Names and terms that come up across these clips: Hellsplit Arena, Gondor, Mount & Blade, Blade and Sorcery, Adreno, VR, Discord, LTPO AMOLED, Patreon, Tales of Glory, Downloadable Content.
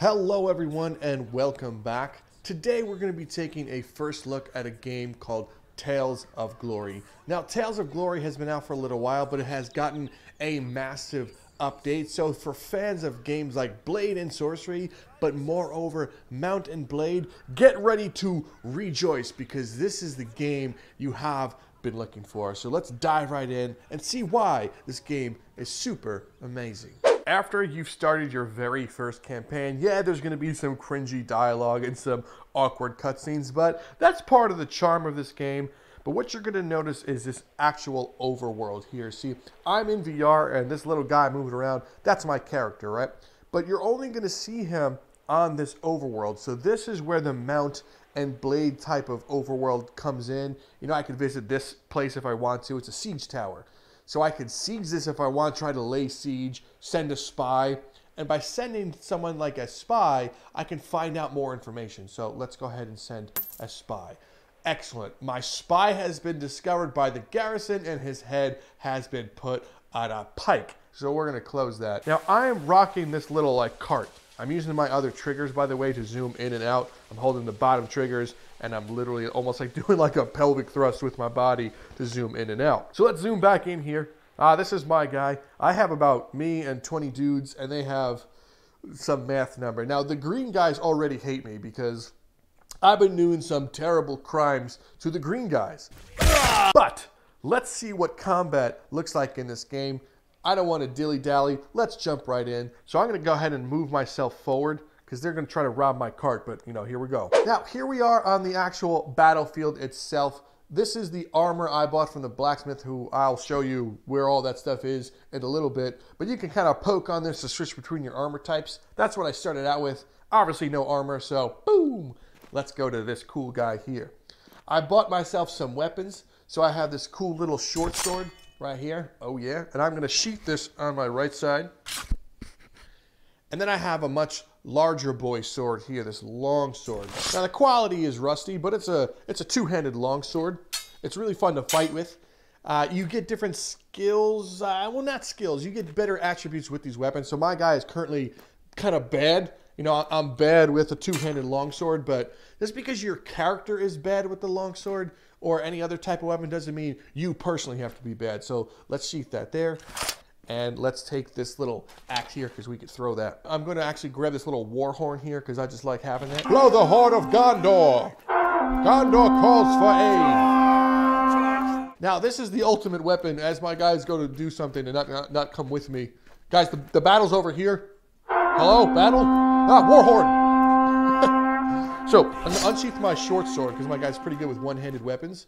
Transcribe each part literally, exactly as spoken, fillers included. Hello everyone and welcome back. Today we're going to be taking a first look at a game called Tales of Glory. Now Tales of Glory has been out for a little while, but it has gotten a massive update. So for fans of games like Blade and Sorcery, but moreover Mount and Blade, get ready to rejoice because this is the game you have been looking for. So let's dive right in and see why this game is super amazing. After you've started your very first campaign, yeah, there's going to be some cringy dialogue and some awkward cutscenes, but that's part of the charm of this game. But what you're going to notice is this actual overworld here. See, I'm in V R and this little guy moving around, that's my character, right? But you're only going to see him on this overworld. So this is where the Mount and Blade type of overworld comes in. You know, I could visit this place if I want to. It's a siege tower. So I could siege this if I want, try to lay siege, send a spy. And by sending someone like a spy, I can find out more information. So let's go ahead and send a spy. Excellent. My spy has been discovered by the garrison and his head has been put on a pike. So we're going to close that. Now I am rocking this little like cart. I'm using my other triggers, by the way, to zoom in and out. I'm holding the bottom triggers. And I'm literally almost like doing like a pelvic thrust with my body to zoom in and out. So let's zoom back in here. Ah, uh, this is my guy. I have about me and twenty dudes and they have some math number. Now the green guys already hate me because I've been doing some terrible crimes to the green guys. But let's see what combat looks like in this game. I don't want to dilly-dally. Let's jump right in. So I'm going to go ahead and move myself forward, because they're going to try to rob my cart, but you know, here we go. Now, here we are on the actual battlefield itself. This is the armor I bought from the blacksmith, who I'll show you where all that stuff is in a little bit. But you can kind of poke on this to switch between your armor types. That's what I started out with. Obviously no armor, so boom. Let's go to this cool guy here. I bought myself some weapons. So I have this cool little short sword right here. Oh yeah. And I'm going to sheath this on my right side. And then I have a much larger boy sword here, this long sword. Now the quality is rusty, but it's a it's a two-handed long sword. It's really fun to fight with. Uh, you get different skills, uh, well not skills, you get better attributes with these weapons. So my guy is currently kind of bad. You know, I'm bad with a two-handed long sword, but just because your character is bad with the long sword or any other type of weapon doesn't mean you personally have to be bad. So let's sheath that there. And let's take this little axe here because we could throw that. I'm going to actually grab this little war horn here because I just like having it. Blow the horn of Gondor. Gondor calls for aid. Now, this is the ultimate weapon as my guys go to do something and not, not, not come with me. Guys, the, the battle's over here. Hello, battle? Ah, war horn. So, I'm going to unsheath my short sword because my guy's pretty good with one-handed weapons.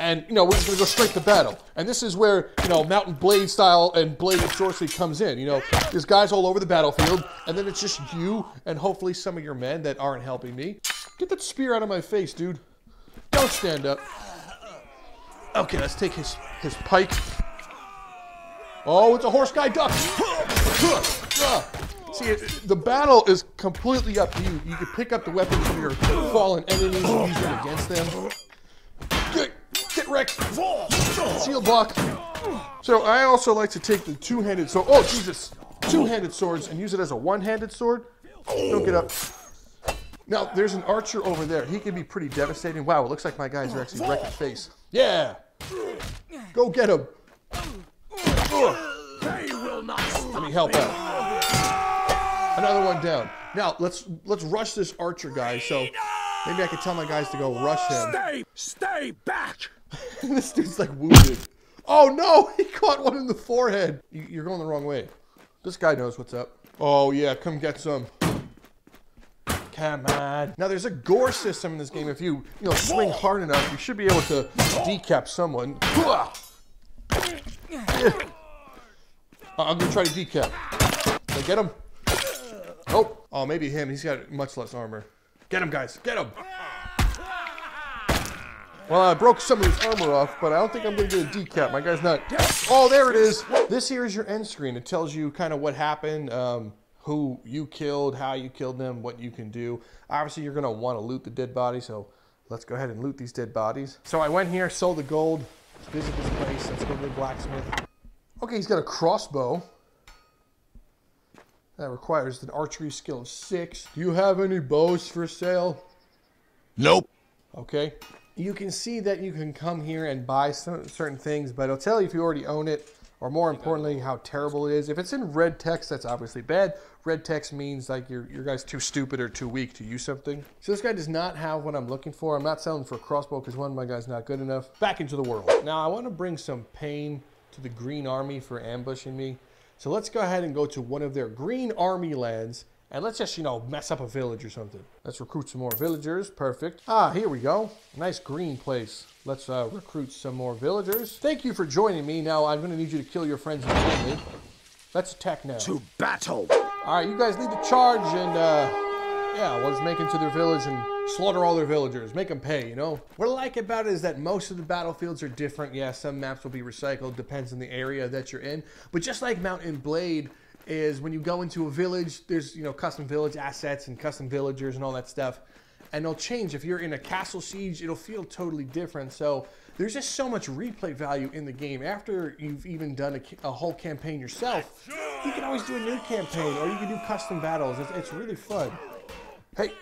And, you know, we're just going to go straight to battle. And this is where, you know, Mount and Blade style and Blade and Sorcery comes in. You know, there's guys all over the battlefield. And then it's just you and hopefully some of your men that aren't helping me. Get that spear out of my face, dude. Don't stand up. Okay, let's take his, his pike. Oh, it's a horse guy duck. See, the battle is completely up to you. You can pick up the weapons from your fallen enemies and use them against them. Get wrecked. Seal block. So I also like to take the two-handed sword. Oh, Jesus. Two-handed swords and use it as a one-handed sword. Don't get up. Now, there's an archer over there. He can be pretty devastating. Wow, it looks like my guys are actually wrecking face. Yeah. Go get him. Let me help out. Another one down. Now, let's let's rush this archer guy. So... maybe I could tell my guys to go rush him. Stay, stay back. This dude's like wounded. Oh no, he caught one in the forehead. You're going the wrong way. This guy knows what's up. Oh yeah, come get some. Come on. Now there's a gore system in this game. If you, you know, swing hard enough, you should be able to decap someone. I'm gonna try to decap. Can I get him? Oh, oh maybe him. He's got much less armor. Get him, guys. Get him. Well, I broke some of his armor off, but I don't think I'm going to get a decap. My guy's not... oh, there it is. This here is your end screen. It tells you kind of what happened, um, who you killed, how you killed them, what you can do. Obviously, you're going to want to loot the dead body, so let's go ahead and loot these dead bodies. So I went here, sold the gold, visit this place. Let's go to the blacksmith. Okay, he's got a crossbow. That requires an archery skill of six. Do you have any bows for sale? Nope. Okay. You can see that you can come here and buy some, certain things, but it'll tell you if you already own it, or more importantly, how terrible it is. If it's in red text, that's obviously bad. Red text means like your, your guy's too stupid or too weak to use something. So this guy does not have what I'm looking for. I'm not selling for a crossbow because one of my guys not good enough. Back into the world. Now I want to bring some pain to the green army for ambushing me. So let's go ahead and go to one of their green army lands and let's just, you know, mess up a village or something. Let's recruit some more villagers. Perfect. Ah, here we go. Nice green place. Let's uh, recruit some more villagers. Thank you for joining me. Now I'm gonna need you to kill your friends and family. Let's attack now. To battle. All right, you guys need to charge and uh, yeah, we'll just make it to their village and slaughter all their villagers. Make them pay, you know? What I like about it is that most of the battlefields are different. Yeah, some maps will be recycled. Depends on the area that you're in. But just like Mount and Blade, is when you go into a village, there's, you know, custom village assets and custom villagers and all that stuff, and they'll change. If you're in a castle siege, it'll feel totally different. So there's just so much replay value in the game. After you've even done a, a whole campaign yourself, you can always do a new campaign, or you can do custom battles. It's, it's really fun. Hey,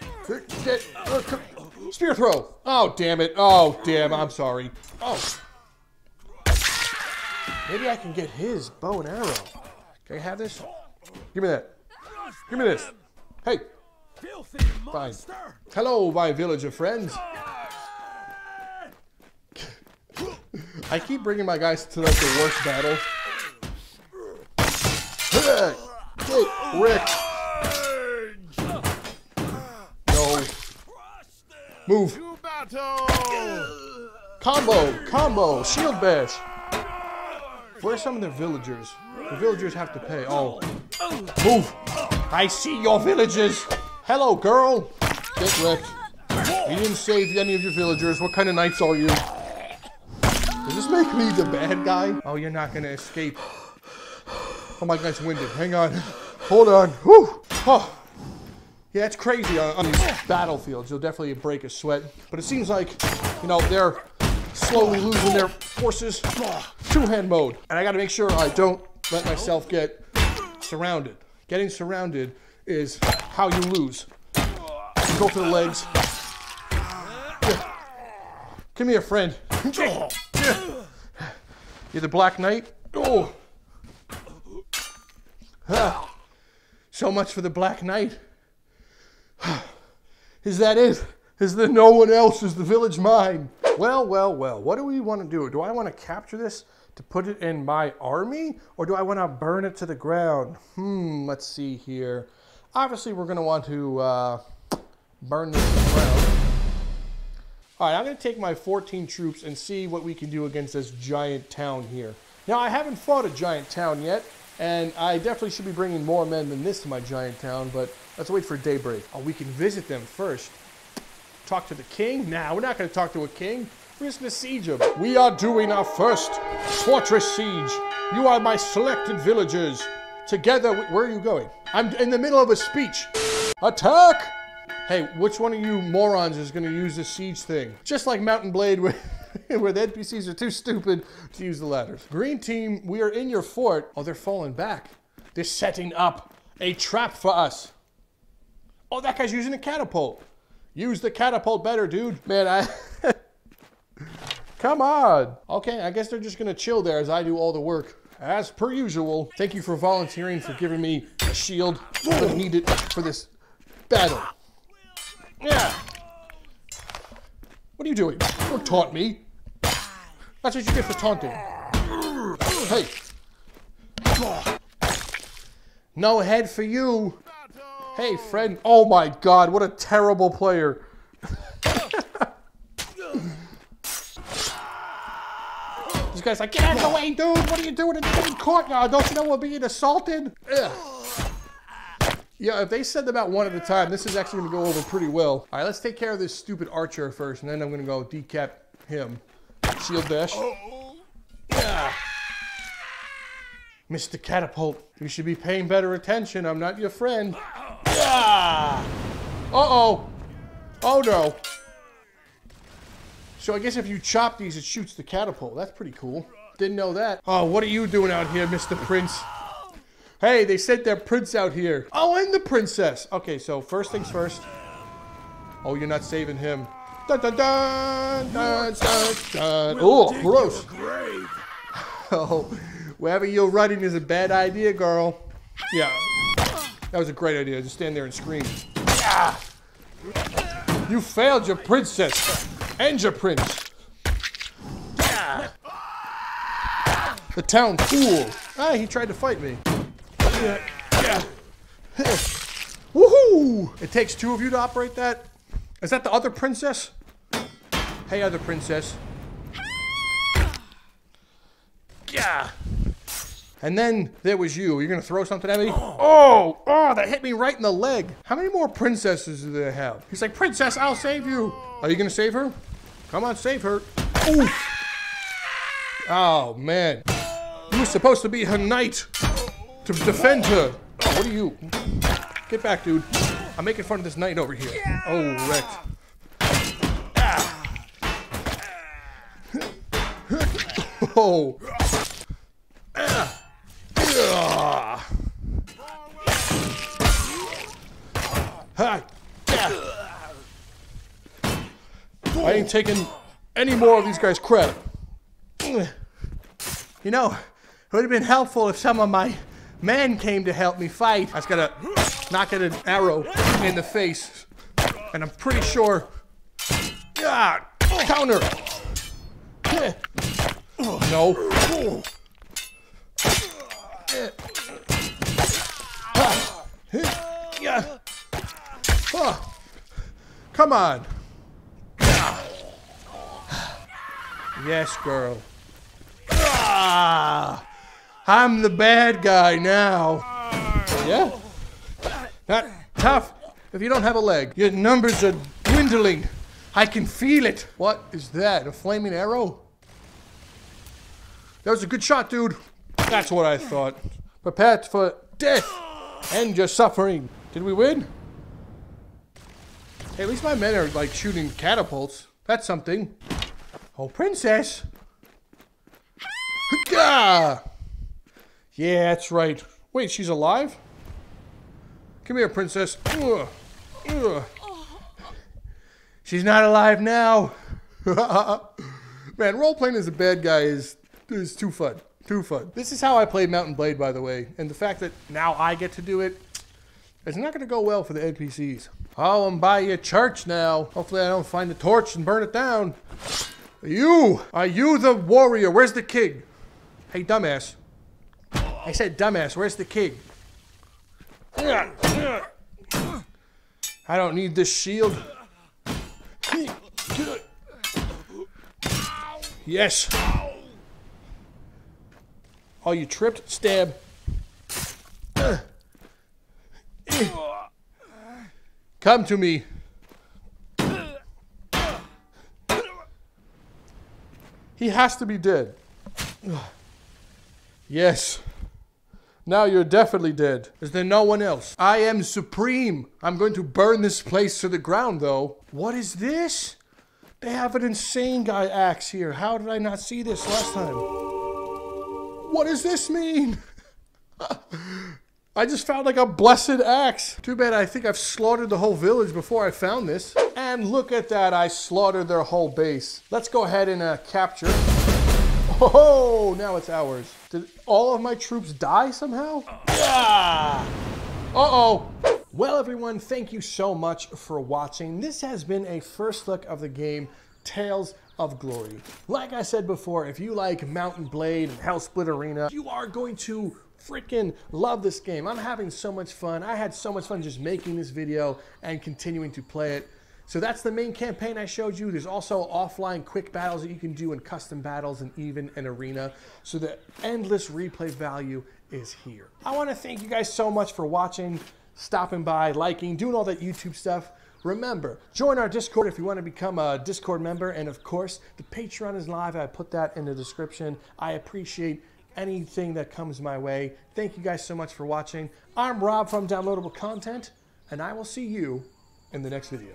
spear throw. Oh, damn it. Oh, damn, I'm sorry. Oh, maybe I can get his bow and arrow. Can I have this? Give me that. Give me this. Hey. Fine. Hello, my villager friends. I keep bringing my guys to like the worst battle. Rick. No. Move. Combo. Combo. Shield bash. Where are some of the villagers? The villagers have to pay. Oh. Move. I see your villagers. Hello, girl. Get wrecked. You didn't save any of your villagers. What kind of knights are you? Does this make me the bad guy? Oh, you're not going to escape. Oh, my guy's winded. Hang on. Hold on. Whew. Oh. Yeah, it's crazy on, on these battlefields. You'll definitely break a sweat. But it seems like, you know, they're slowly losing their forces. Two-hand mode. And I got to make sure I don't let myself get surrounded. Getting surrounded is how you lose. Go for the legs. Yeah. Give me a friend. Yeah. You're the Black Knight. Oh. Ah. So much for the Black Knight. Is that it? Is there no one else? Is the village mine? Well, well, well, what do we want to do? Do I want to capture this to put it in my army, or do I want to burn it to the ground? Hmm, let's see here. Obviously, we're going to want to uh, burn this to the ground. All right, I'm going to take my fourteen troops and see what we can do against this giant town here. Now, I haven't fought a giant town yet, and I definitely should be bringing more men than this to my giant town, but let's wait for daybreak. Oh, we can visit them first. Talk to the king? Nah, we're not going to talk to a king. We're just going to siege him. We are doing our first fortress siege. You are my selected villagers. Together, where are you going? I'm in the middle of a speech. Attack! Hey, which one of you morons is going to use the siege thing? Just like Mount and Blade, where, where the N P Cs are too stupid to use the ladders. Green team, we are in your fort. Oh, they're falling back. They're setting up a trap for us. Oh, that guy's using a catapult. Use the catapult better, dude. Man, I... Come on. Okay, I guess they're just going to chill there as I do all the work. As per usual. Thank you for volunteering, for giving me a shield. I would need it for this battle. Yeah. What are you doing? Don't taunt me. That's what you get for taunting. Hey. No head for you. Hey, friend. Oh, my God. What a terrible player. This guy's like, get out of the way, dude. What are you doing in the courtyard? Don't you know we're being assaulted? Ugh. Yeah, if they said them out one at a time, this is actually going to go over pretty well. All right, let's take care of this stupid archer first, and then I'm going to go decap him. Shield dash. Yeah. Mister Catapult, you should be paying better attention. I'm not your friend. Yeah. Uh-oh. Oh, no. So I guess if you chop these, it shoots the catapult. That's pretty cool. Didn't know that. Oh, what are you doing out here, Mister Prince? Hey, they sent their prince out here. Oh, and the princess. Okay, so first things first. Oh, you're not saving him. Dun, dun, dun, dun, dun, dun. Oh, gross. Oh, wherever you're running is a bad idea, girl. Yeah. That was a great idea. Just stand there and scream. Yeah. You failed your princess and your prince. Yeah. The town fool. Ah, he tried to fight me. Yeah. Yeah. Woohoo! It takes two of you to operate that? Is that the other princess? Hey, other princess. Yeah. And then there was you. You're gonna throw something at me? Oh, oh, that hit me right in the leg. How many more princesses do they have? He's like, princess, I'll save you. Are you gonna save her? Come on, save her. Oof. Oh, man. You were supposed to be her knight to defend her. What are you? Get back, dude. I'm making fun of this knight over here. Oh, wrecked. Oh. Yeah. I ain't taking any more of these guys' crap. You know, it would have been helpful if some of my men came to help me fight. I just gotta knock at an arrow in the face. And I'm pretty sure... Ah, counter! No. Come on. Yes, girl. I'm the bad guy now. Yeah? Not tough if you don't have a leg. Your numbers are dwindling. I can feel it. What is that? A flaming arrow? That was a good shot, dude. That's what I thought. Prepared for death and your suffering. Did we win? Hey, at least my men are like shooting catapults. That's something. Oh, princess. Yeah, that's right. Wait, she's alive? Come here, princess. Ugh. Ugh. She's not alive now. Man, role-playing as a bad guy is, is too fun. Too fun. This is how I played Mountain Blade, by the way, and the fact that now I get to do it, it's not going to go well for the N P Cs. Oh, I'm by your church now. Hopefully I don't find the torch and burn it down. You! Are you the warrior? Where's the king? Hey, dumbass. I said dumbass. Where's the king? I don't need this shield. Yes. Oh, you tripped? Stab. Come to me. He has to be dead. Yes. Now you're definitely dead. Is there no one else? I am supreme. I'm going to burn this place to the ground, though. What is this? They have an insane guy axe here. How did I not see this last time? What does this mean? I just found like a blessed axe. Too bad I think I've slaughtered the whole village before I found this. And look at that, I slaughtered their whole base. Let's go ahead and uh, capture. Oh, now it's ours. Did all of my troops die somehow? Yeah. Uh-oh. Well, everyone, thank you so much for watching. This has been a first look of the game, Tales of Glory. Like I said before, if you like Mountain Blade and Hellsplit Arena, you are going to freaking love this game. I'm having so much fun. I had so much fun just making this video and continuing to play it. So that's the main campaign I showed you. There's also offline quick battles that you can do and custom battles and even an arena. So the endless replay value is here. I want to thank you guys so much for watching, stopping by, liking, doing all that YouTube stuff. Remember, join our Discord if you want to become a Discord member. And of course, the Patreon is live. I put that in the description. I appreciate anything that comes my way. Thank you guys so much for watching. I'm Rob from Downloadable Content, and I will see you in the next video.